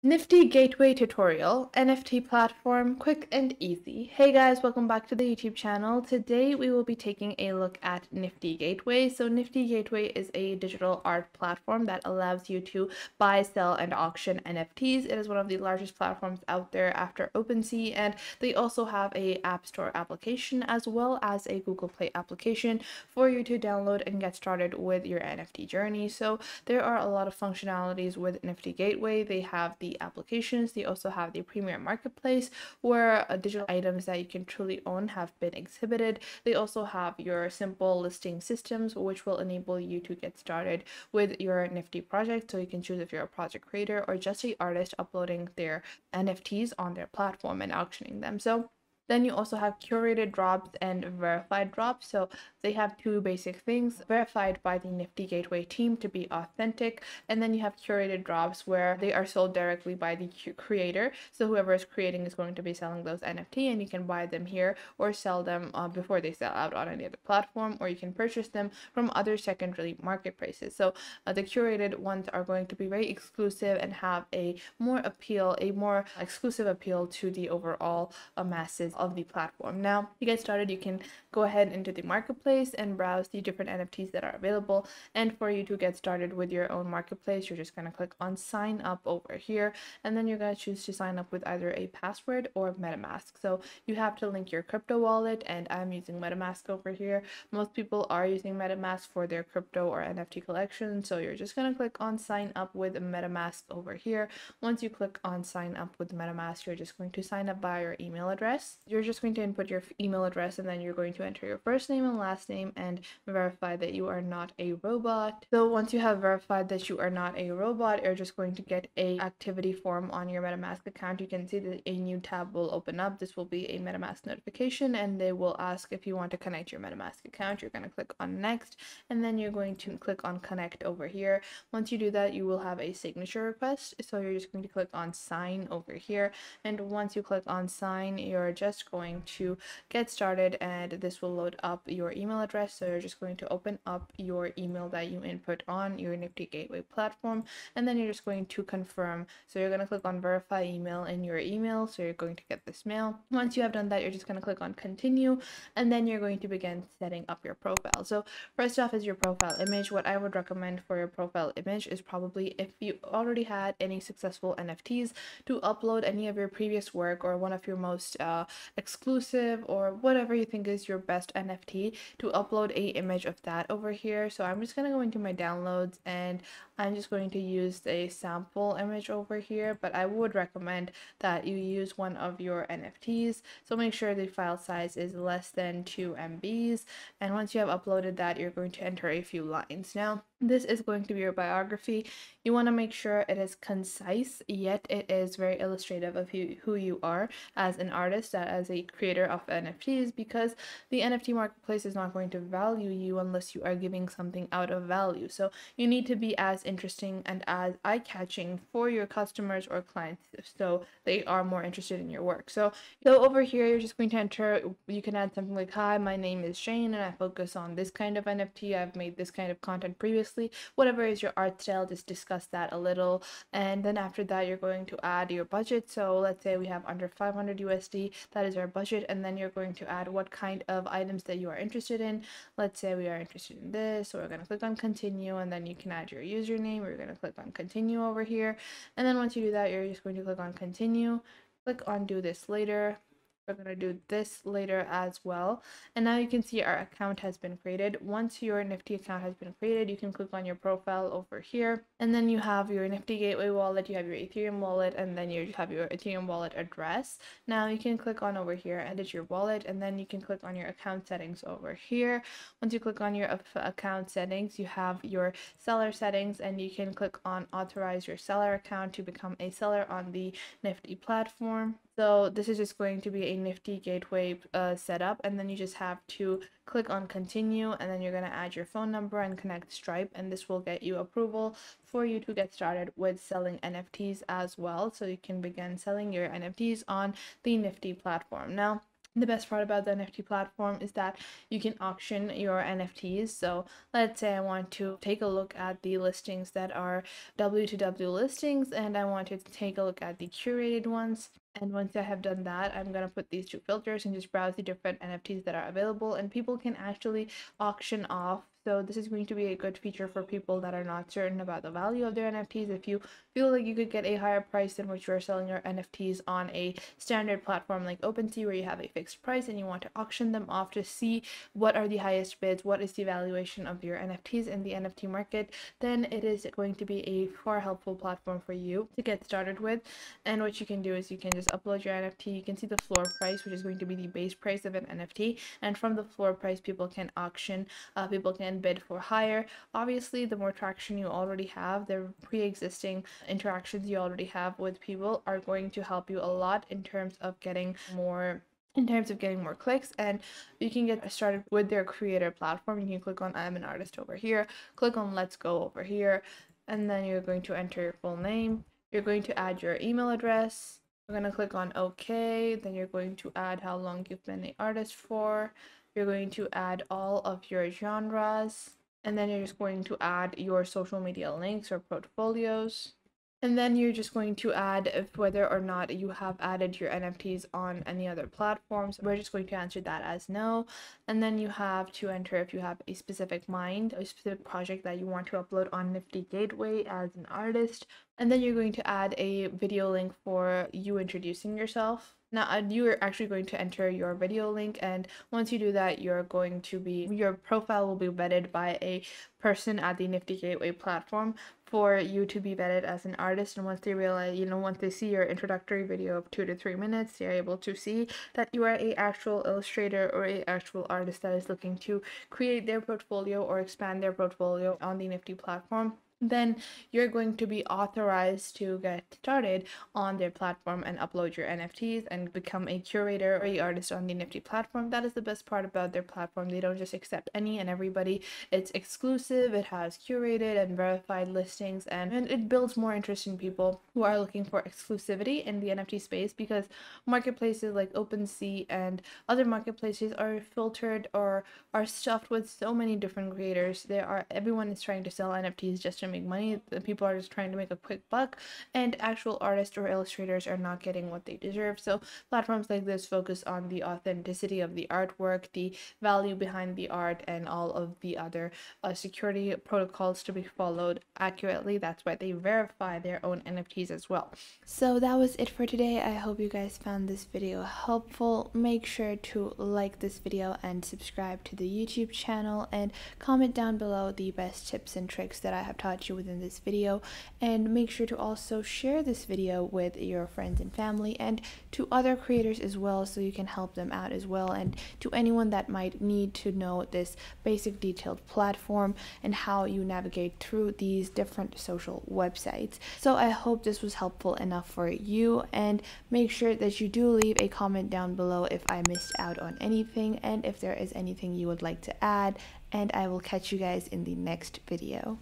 Nifty Gateway Tutorial, NFT Platform, Quick and Easy. Hey guys, welcome back to the YouTube channel. Today we will be taking a look at Nifty Gateway. So Nifty Gateway is a digital art platform that allows you to buy, sell, and auction NFTs. It is one of the largest platforms out there after OpenSea, and they also have an App Store application as well as a Google Play application for you to download and get started with your NFT journey. So there are a lot of functionalities with Nifty Gateway. They have the applications. They also have the premier marketplace where digital items that you can truly own have been exhibited. They also have your simple listing systems, which will enable you to get started with your Nifty project. So you can choose if you're a project creator or just an artist uploading their NFTs on their platform and auctioning them. Then you also have curated drops and verified drops. So they have two basic things, verified by the Nifty Gateway team to be authentic. And then you have curated drops where they are sold directly by the creator. So whoever is creating is going to be selling those NFT, and you can buy them here or sell them before they sell out on any other platform, or you can purchase them from other secondary marketplaces. So the curated ones are going to be very exclusive and have a more exclusive appeal to the overall masses of the platform. Now, to get started, you can go ahead into the marketplace and browse the different NFTs that are available. And for you to get started with your own marketplace, you're just going to click on sign up over here, and then you're going to choose to sign up with either a password or MetaMask. So you have to link your crypto wallet, and I'm using MetaMask over here. Most people are using MetaMask for their crypto or NFT collection. So you're just going to click on sign up with MetaMask over here. Once you click on sign up with MetaMask, you're just going to sign up by your email address. You're just going to input your email address, and then you're going to enter your first name and last name and verify that you are not a robot. So once you have verified that you are not a robot, you're just going to get a activity form on your MetaMask account. You can see that a new tab will open up. This will be a MetaMask notification, and they will ask if you want to connect your MetaMask account. You're going to click on next, and then you're going to click on connect over here. Once you do that, you will have a signature request. So you're just going to click on sign over here, and once you click on sign, you're just going to get started, and this will load up your email address. So you're just going to open up your email that you input on your Nifty Gateway platform, and then you're just going to confirm. So you're going to click on verify email in your email, so you're going to get this mail. Once you have done that, you're just going to click on continue, and then you're going to begin setting up your profile. So first off is your profile image. What I would recommend for your profile image is probably, if you already had any successful NFTs, to upload any of your previous work or one of your most exclusive or whatever you think is your best NFT, to upload a image of that over here. So I'm just going to go into my downloads, and I'm just going to use a sample image over here, but I would recommend that you use one of your NFTs. So make sure the file size is less than 2 MBs, and once you have uploaded that, you're going to enter a few lines. Now, this is going to be your biography. You want to make sure it is concise, yet it is very illustrative of who you are as an artist, as a creator of NFTs, because the NFT marketplace is not going to value you unless you are giving something out of value. So you need to be as interesting and as eye-catching for your customers or clients, so they are more interested in your work. So over here, you're just going to enter, you can add something like, hi, my name is Shane, and I focus on this kind of NFT. I've made this kind of content previously. Whatever is your art style, just discuss that a little. And then after that, you're going to add your budget. So let's say we have under $500 USD, that is our budget. And then you're going to add what kind of items that you are interested in. Let's say we are interested in this, so we're going to click on continue, and then you can add your username. We're going to click on continue over here, and then once you do that, you're just going to click on continue, click on do this later. We're going to do this later as well. And now you can see our account has been created. Once your Nifty account has been created, you can click on your profile over here, and then you have your Nifty Gateway wallet, you have your Ethereum wallet, and then you have your Ethereum wallet address. Now you can click on over here, edit your wallet, and then you can click on your account settings over here. Once you click on your account settings, you have your seller settings, and you can click on authorize your seller account to become a seller on the Nifty platform. So this is just going to be a Nifty Gateway setup, and then you just have to click on continue, and then you're going to add your phone number and connect Stripe, and this will get you approval for you to get started with selling NFTs as well. So you can begin selling your NFTs on the Nifty platform. Now, The best part about the NFT platform is that you can auction your NFTs. So let's say I want to take a look at the listings that are W2W listings, and I want to take a look at the curated ones. And once I have done that, I'm going to put these two filters and just browse the different NFTs that are available, and people can actually auction off. So this is going to be a good feature for people that are not certain about the value of their NFTs. If you feel like you could get a higher price than what you are selling your NFTs on a standard platform like OpenSea, where you have a fixed price, and you want to auction them off to see what are the highest bids, what is the valuation of your NFTs in the NFT market, then it is going to be a far helpful platform for you to get started with. And what you can do is you can just upload your NFT. You can see the floor price, which is going to be the base price of an NFT, and from the floor price people can auction, people can bid for higher. Obviously, the more traction you already have, the pre-existing interactions you already have with people are going to help you a lot in terms of getting more clicks. And you can get started with their creator platform. You can click on I'm an artist over here, click on Let's Go over here, and then you're going to enter your full name. You're going to add your email address. We're going to click on OK. Then you're going to add how long you've been an artist for. You're going to add all of your genres, and then you're just going to add your social media links or portfolios, and then you're just going to add whether or not you have added your NFTs on any other platforms. We're just going to answer that as no, and then you have to enter if you have a specific mind, a specific project that you want to upload on Nifty Gateway as an artist, and then you're going to add a video link for you introducing yourself. Now you are actually going to enter your video link, and once you do that, your profile will be vetted by a person at the Nifty Gateway platform for you to be vetted as an artist. And once they realize, once they see your introductory video of 2 to 3 minutes, they're able to see that you are an actual illustrator or an actual artist that is looking to create their portfolio or expand their portfolio on the Nifty platform. Then you're going to be authorized to get started on their platform and upload your NFTs and become a curator or an artist on the Nifty platform. That is the best part about their platform. They don't just accept any and everybody. It's exclusive. It has curated and verified listings, and it builds more interest in people who are looking for exclusivity in the NFT space, because marketplaces like OpenSea and other marketplaces are filtered or are stuffed with so many different creators. Everyone is trying to sell NFTs just to make money. The people are just trying to make a quick buck, and actual artists or illustrators are not getting what they deserve. So platforms like this focus on the authenticity of the artwork, the value behind the art, and all of the other security protocols to be followed accurately. That's why they verify their own NFTs as well. So that was it for today. I hope you guys found this video helpful. Make sure to like this video and subscribe to the YouTube channel, and comment down below the best tips and tricks that I have taught you within this video, and make sure to also share this video with your friends and family and to other creators as well, so you can help them out as well, and to anyone that might need to know this basic detailed platform and how you navigate through these different social websites. So I hope this was helpful enough for you, and make sure that you do leave a comment down below if I missed out on anything and if there is anything you would like to add, and I will catch you guys in the next video.